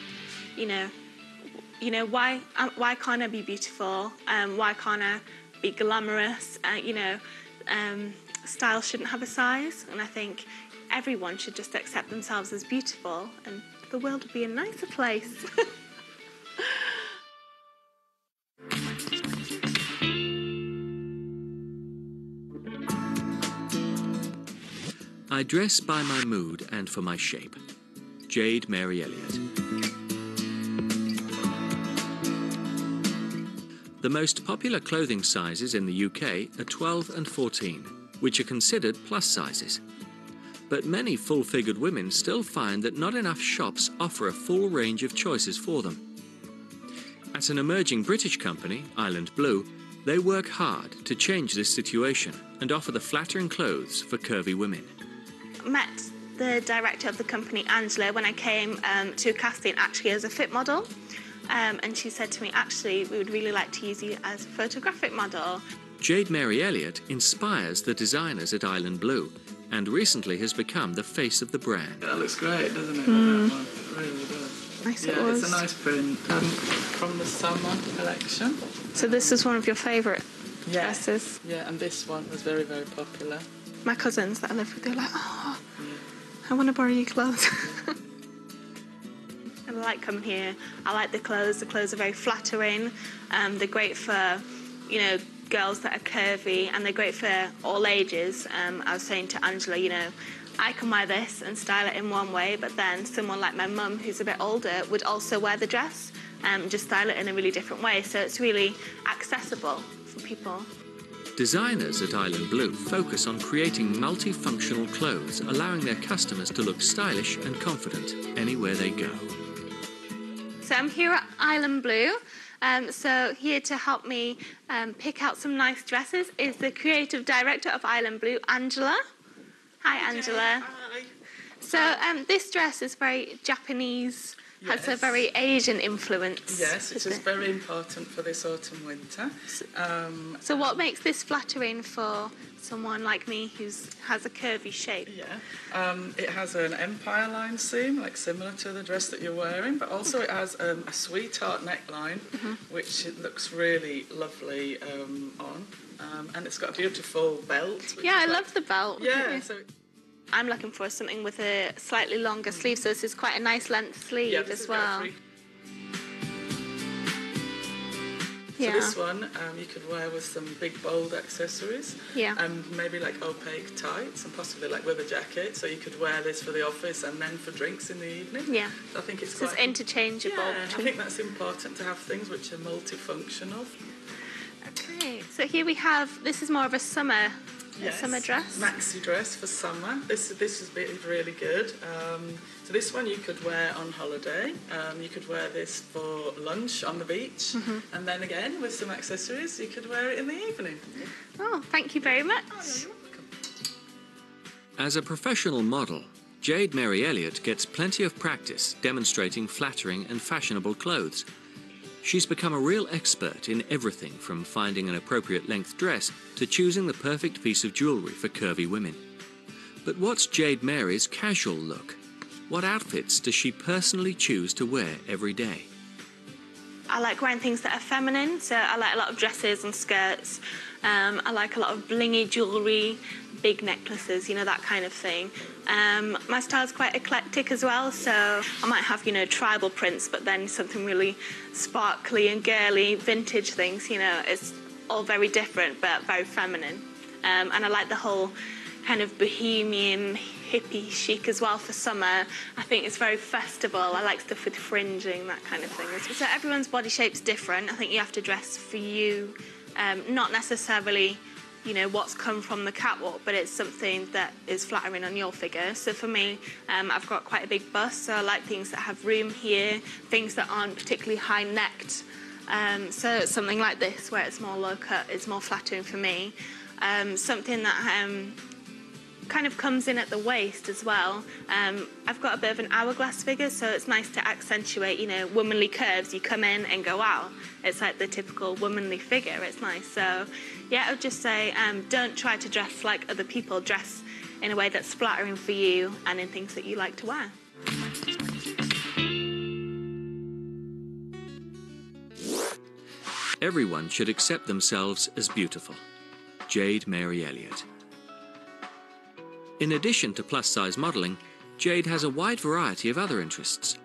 you know, you know, why, why can't I be beautiful? Um, why can't I be glamorous? Uh, you know, um, style shouldn't have a size, and I think everyone should just accept themselves as beautiful, and the world would be a nicer place. I dress by my mood and for my shape. Jade Mary Elliott. The most popular clothing sizes in the U K are twelve and fourteen, which are considered plus sizes. But many full-figured women still find that not enough shops offer a full range of choices for them. At an emerging British company, Island Blue, they work hard to change this situation and offer the flattering clothes for curvy women. I met the director of the company, Angela, when I came um, to casting actually as a fit model. Um, and she said to me, actually, we would really like to use you as a photographic model. Jade Mary Elliott inspires the designers at Island Blue and recently has become the face of the brand. That looks great, doesn't it? Mm. It really does. Nice, yeah, it was. It's a nice print um, from the summer collection. So this is one of your favourite yeah. dresses? Yeah, and this one was very, very popular. My cousins that I live with, they're like, oh, mm. I want to borrow your clothes. I like coming here. I like the clothes. The clothes are very flattering. Um, they're great for, you know, girls that are curvy, and they're great for all ages. Um, I was saying to Angela, you know, I can wear this and style it in one way, but then someone like my mum, who's a bit older, would also wear the dress and just style it in a really different way. So it's really accessible for people. Designers at Island Blue focus on creating multifunctional clothes, allowing their customers to look stylish and confident anywhere they go. So I'm here at Island Blue. Um, so here to help me um, pick out some nice dresses is the creative director of Island Blue, Angela. Hi, Hi Angela. Hi. So um, this dress is very Japanese. Yes. Has a very Asian influence. Yes, which is it? Very important for this autumn-winter. Um, so what makes this flattering for someone like me who has a curvy shape? Yeah, um, it has an empire line seam, like similar to the dress that you're wearing, but also it has um, a sweetheart neckline, mm-hmm. which looks really lovely um, on. Um, and it's got a beautiful belt. Yeah, I like, love the belt. Yeah, so... I'm looking for something with a slightly longer sleeve, so this is quite a nice length sleeve yeah, as well. Yeah. So this one um, you could wear with some big, bold accessories yeah. and maybe like opaque tights and possibly like with a jacket, so you could wear this for the office and then for drinks in the evening. Yeah, I think it's so quite... it's interchangeable. Yeah, I think that's important to have things which are multifunctional. Okay, so here we have, this is more of a summer... Yes. Summer dress, maxi dress for summer. This this is really good. Um, so this one you could wear on holiday. Um, you could wear this for lunch on the beach, mm-hmm. and then again with some accessories, you could wear it in the evening. Oh, thank you very much. Oh, no, you're welcome. As a professional model, Jade Mary Elliott gets plenty of practice demonstrating flattering and fashionable clothes. She's become a real expert in everything from finding an appropriate length dress to choosing the perfect piece of jewellery for curvy women. But what's Jade Mary's casual look? What outfits does she personally choose to wear every day? I like wearing things that are feminine, so I like a lot of dresses and skirts. Um, I like a lot of blingy jewellery, big necklaces, you know, that kind of thing. Um, my style's quite eclectic as well, so I might have, you know, tribal prints, but then something really sparkly and girly, vintage things, you know. It's all very different, but very feminine. Um, and I like the whole kind of bohemian, hippie chic as well for summer. I think it's very festival. I like stuff with fringing, that kind of thing. So everyone's body shape's different. I think you have to dress for you, um, not necessarily, you know, what's come from the catwalk, but it's something that is flattering on your figure. So for me, um, I've got quite a big bust, so I like things that have room here, things that aren't particularly high-necked. Um, so something like this, where it's more low-cut, is more flattering for me. Um, something that um, kind of comes in at the waist as well. Um, I've got a bit of an hourglass figure, so it's nice to accentuate, you know, womanly curves. You come in and go out. It's like the typical womanly figure. It's nice. So, yeah, I would just say um, don't try to dress like other people. Dress in a way that's flattering for you and in things that you like to wear. Everyone should accept themselves as beautiful. Jade Mary Elliott. In addition to plus-size modeling, Jade has a wide variety of other interests.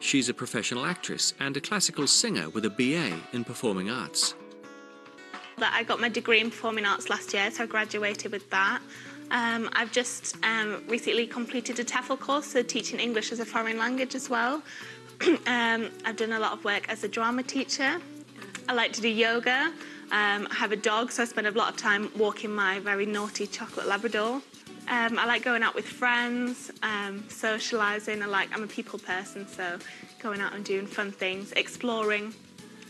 She's a professional actress and a classical singer with a B A in performing arts. I got my degree in performing arts last year, so I graduated with that. Um, I've just um, recently completed a TEFL course, so teaching English as a foreign language as well. um, I've done a lot of work as a drama teacher. I like to do yoga. Um, I have a dog, so I spend a lot of time walking my very naughty chocolate Labrador. Um, I like going out with friends, um, socialising. I like, I'm a people person, so going out and doing fun things, exploring,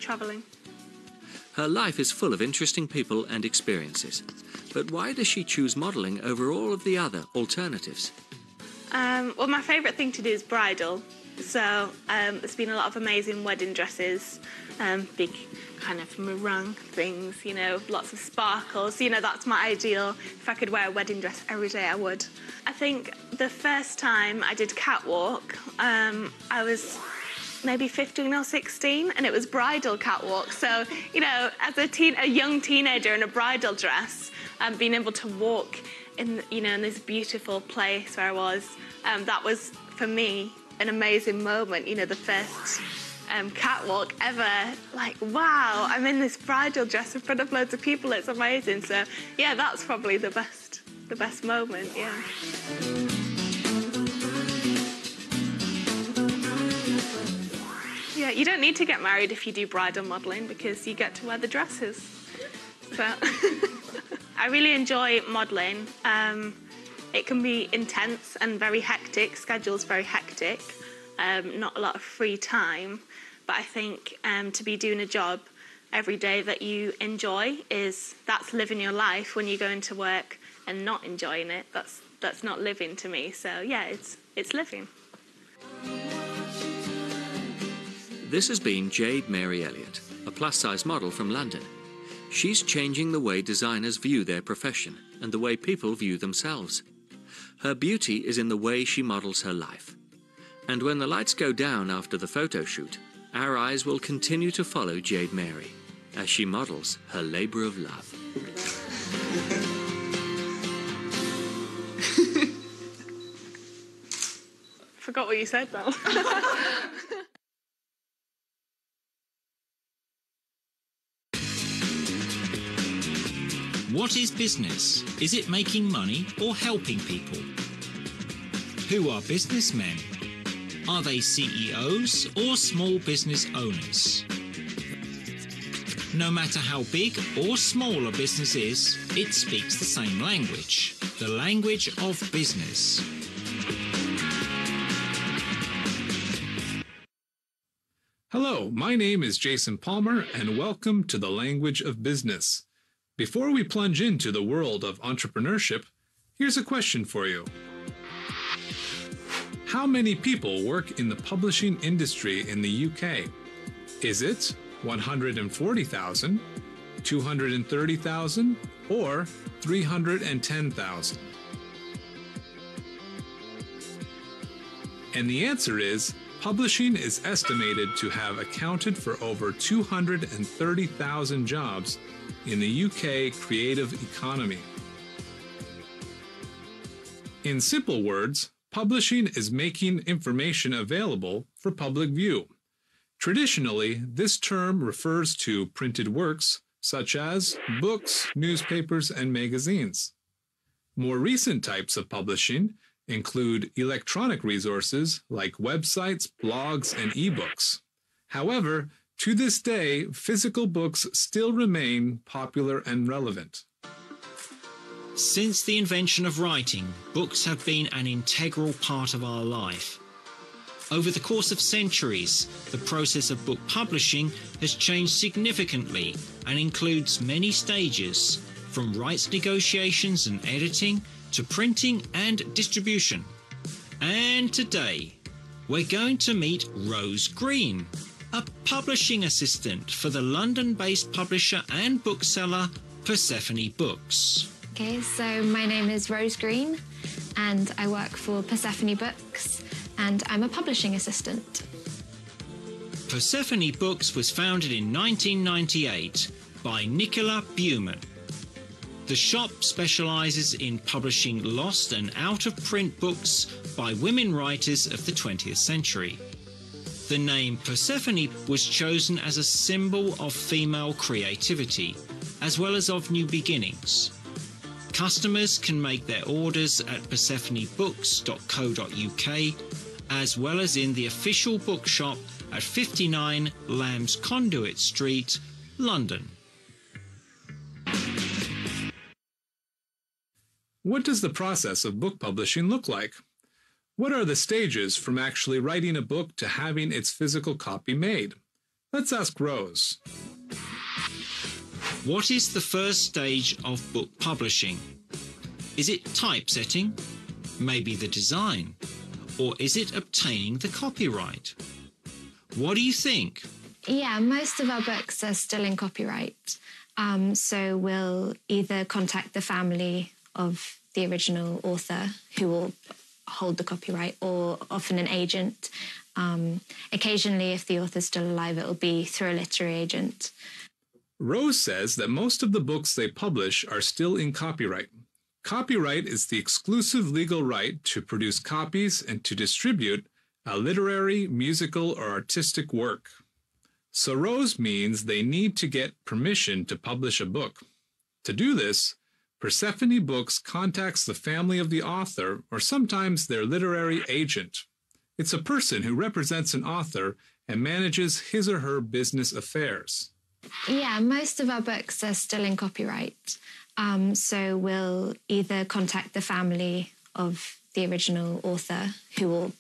travelling. Her life is full of interesting people and experiences. But why does she choose modelling over all of the other alternatives? Um, well, my favourite thing to do is bridal. So um, there's been a lot of amazing wedding dresses, um, big kind of meringue things, you know, lots of sparkles. You know, that's my ideal. If I could wear a wedding dress every day, I would. I think the first time I did catwalk, um, I was maybe fifteen or sixteen, and it was bridal catwalk. So, you know, as a teen, a young teenager in a bridal dress, and um, being able to walk in, you know, in this beautiful place where I was, um, that was, for me, an amazing moment. You know, the first um, catwalk ever. Like, wow, I'm in this bridal dress in front of loads of people. It's amazing. So, yeah, that's probably the best, the best moment, yeah. Yeah, you don't need to get married if you do bridal modelling because you get to wear the dresses. So I really enjoy modelling. Um, it can be intense and very hectic. Schedule's very hectic. Um, not a lot of free time. But I think um, to be doing a job every day that you enjoy is that's living your life. When you go into work and not enjoying it, that's that's not living to me. So yeah, it's it's living. This has been Jade Mary Elliott, a plus-size model from London. She's changing the way designers view their profession and the way people view themselves. Her beauty is in the way she models her life. And when the lights go down after the photo shoot, our eyes will continue to follow Jade Mary as she models her labour of love. I forgot what you said, though. What is business? Is it making money or helping people? Who are businessmen? Are they C E Os or small business owners? No matter how big or small a business is, it speaks the same language, the language of business. Hello, my name is Jason Palmer and welcome to the Language of Business. Before we plunge into the world of entrepreneurship, here's a question for you. How many people work in the publishing industry in the U K? Is it one hundred forty thousand, two hundred thirty thousand, or three hundred ten thousand? And the answer is, publishing is estimated to have accounted for over two hundred thirty thousand jobs in the U K creative economy. In simple words, publishing is making information available for public view. Traditionally, this term refers to printed works such as books, newspapers, and magazines. More recent types of publishing include electronic resources like websites, blogs, and ebooks. However, to this day, physical books still remain popular and relevant. Since the invention of writing, books have been an integral part of our life. Over the course of centuries, the process of book publishing has changed significantly and includes many stages, from rights negotiations and editing to printing and distribution. And today, we're going to meet Rose Green, a publishing assistant for the London-based publisher and bookseller Persephone Books. Okay, so my name is Rose Green and I work for Persephone Books and I'm a publishing assistant. Persephone Books was founded in nineteen ninety-eight by Nicola Buhmann. The shop specialises in publishing lost and out-of-print books by women writers of the twentieth century. The name Persephone was chosen as a symbol of female creativity, as well as of new beginnings. Customers can make their orders at persephone books dot co dot U K, as well as in the official bookshop at fifty-nine Lamb's Conduit Street, London. What does the process of book publishing look like? What are the stages from actually writing a book to having its physical copy made? Let's ask Rose. What is the first stage of book publishing? Is it typesetting? Maybe the design? Or is it obtaining the copyright? What do you think? Yeah, most of our books are still in copyright. Um, so we'll either contact the family of the original author who will hold the copyright, or often an agent. Um, occasionally, if the author's still alive, it'll be through a literary agent. Rose says that most of the books they publish are still in copyright. Copyright is the exclusive legal right to produce copies and to distribute a literary, musical, or artistic work. So Rose means they need to get permission to publish a book. To do this, Persephone Books contacts the family of the author, or sometimes their literary agent. It's a person who represents an author and manages his or her business affairs. Yeah, most of our books are still in copyright. Um, so we'll either contact the family of the original author who will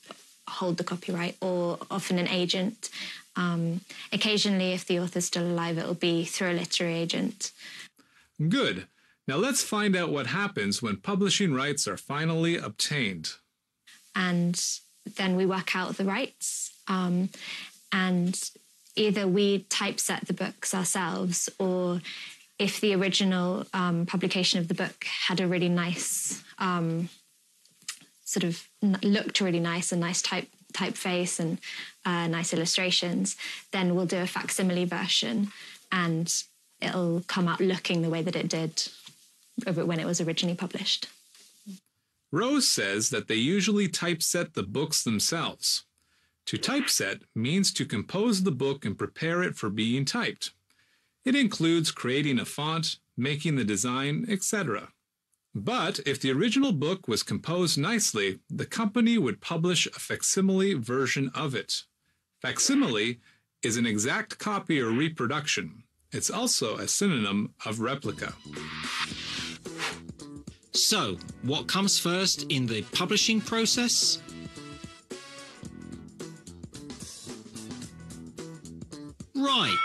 hold the copyright, or often an agent. Um, occasionally, if the author's still alive, it'll be through a literary agent. Good. Now let's find out what happens when publishing rights are finally obtained. And then we work out the rights. Um, and either we typeset the books ourselves, or if the original um, publication of the book had a really nice um, sort of looked really nice, a nice type typeface and uh, nice illustrations, then we'll do a facsimile version and it'll come out looking the way that it did when it was originally published. Rose says that they usually typeset the books themselves. To typeset means to compose the book and prepare it for being typed. It includes creating a font, making the design, et cetera. But if the original book was composed nicely, the company would publish a facsimile version of it. Facsimile is an exact copy or reproduction. It's also a synonym of replica. So, what comes first in the publishing process? Right.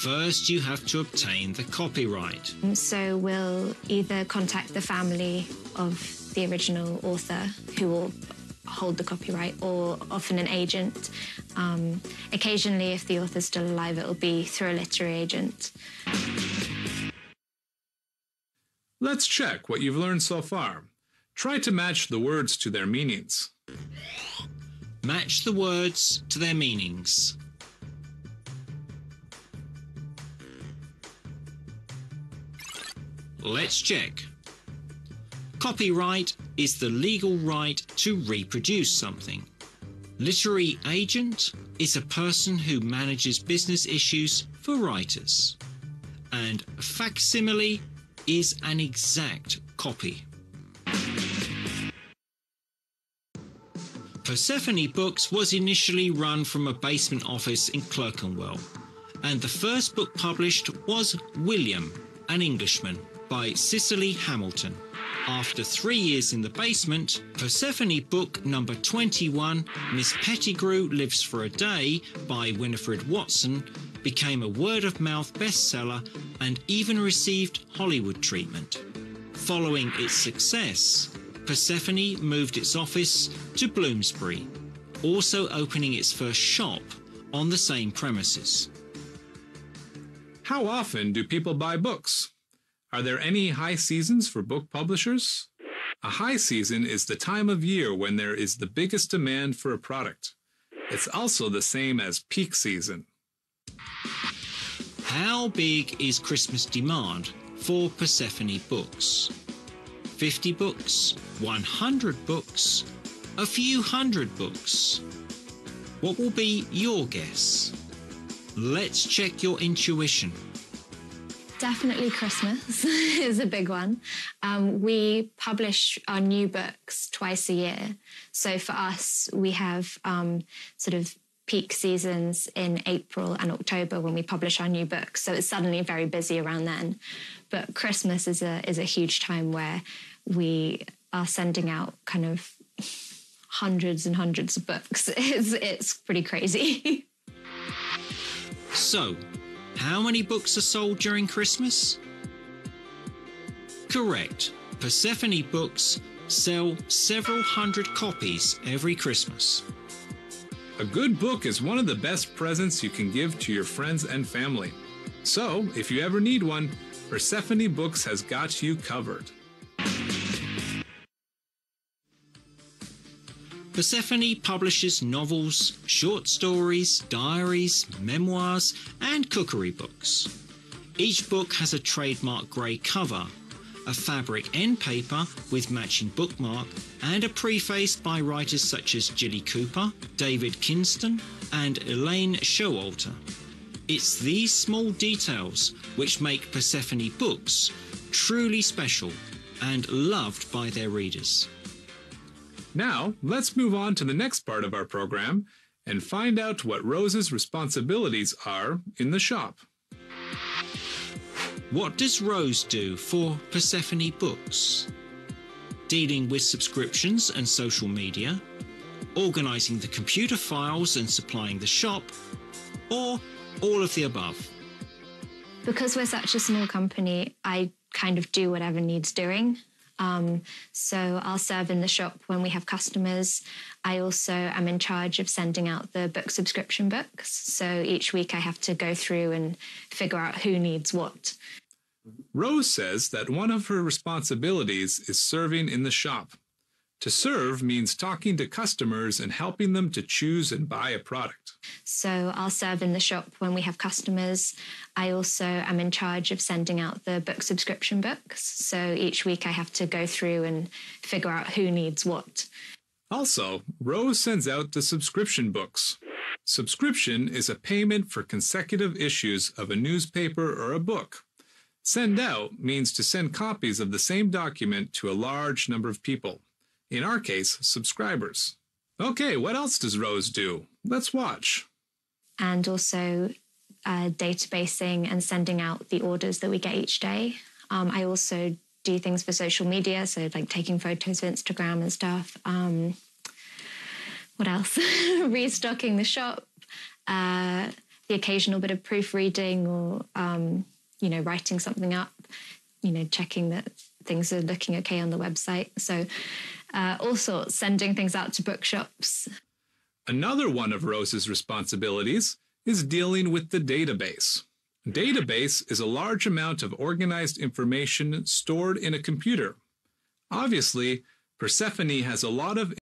First, you have to obtain the copyright. So we'll either contact the family of the original author who will hold the copyright, or often an agent. Um, occasionally, if the author's still alive, it'll be through a literary agent. Let's check what you've learned so far. Try to match the words to their meanings. Match the words to their meanings. Let's check. Copyright is the legal right to reproduce something. Literary agent is a person who manages business issues for writers. And facsimile is an exact copy. Persephone Books was initially run from a basement office in Clerkenwell, and the first book published was William, an Englishman, by Cicely Hamilton. After three years in the basement, Persephone book number twenty-one, Miss Pettigrew Lives for a Day by Winifred Watson, became a word-of-mouth bestseller and even received Hollywood treatment. Following its success, Persephone moved its office to Bloomsbury, also opening its first shop on the same premises. How often do people buy books? Are there any high seasons for book publishers? A high season is the time of year when there is the biggest demand for a product. It's also the same as peak season. How big is Christmas demand for Persephone Books. fifty books, one hundred books, a few hundred books. What will be your guess? Let's check your intuition. Definitely Christmas is a big one. Um, we publish our new books twice a year. So for us, we have um, sort of peak seasons in April and October when we publish our new books. So it's suddenly very busy around then. But Christmas is a, is a huge time where we are sending out kind of hundreds and hundreds of books. It's, it's pretty crazy. So, how many books are sold during Christmas? Correct. Persephone Books sell several hundred copies every Christmas. A good book is one of the best presents you can give to your friends and family. So, if you ever need one, Persephone Books has got you covered. Persephone publishes novels, short stories, diaries, memoirs, and cookery books. Each book has a trademark grey cover, a fabric endpaper with matching bookmark, and a preface by writers such as Jilly Cooper, David Kinston, and Elaine Showalter. It's these small details which make Persephone Books truly special and loved by their readers. Now, let's move on to the next part of our program and find out what Rose's responsibilities are in the shop. What does Rose do for Persephone Books? Dealing with subscriptions and social media, organising the computer files and supplying the shop, or all of the above? Because we're such a small company, I kind of do whatever needs doing. Um, so I'll serve in the shop when we have customers. I also am in charge of sending out the book subscription books. So each week I have to go through and figure out who needs what. Rose says that one of her responsibilities is serving in the shop. To serve means talking to customers and helping them to choose and buy a product. So I'll serve in the shop when we have customers. I also am in charge of sending out the book subscription books. So each week I have to go through and figure out who needs what. Also, Rose sends out the subscription books. Subscription is a payment for consecutive issues of a newspaper or a book. Send out means to send copies of the same document to a large number of people. In our case, subscribers. Okay, what else does Rose do? Let's watch. And also uh, databasing and sending out the orders that we get each day. Um, I also do things for social media, so like taking photos of Instagram and stuff. Um, what else? Restocking the shop, uh, the occasional bit of proofreading or, um, you know, writing something up, you know, checking that things are looking okay on the website. So uh, all sorts, sending things out to bookshops. Another one of Rose's responsibilities is dealing with the database. Database is a large amount of organized information stored in a computer. Obviously, Persephone has a lot of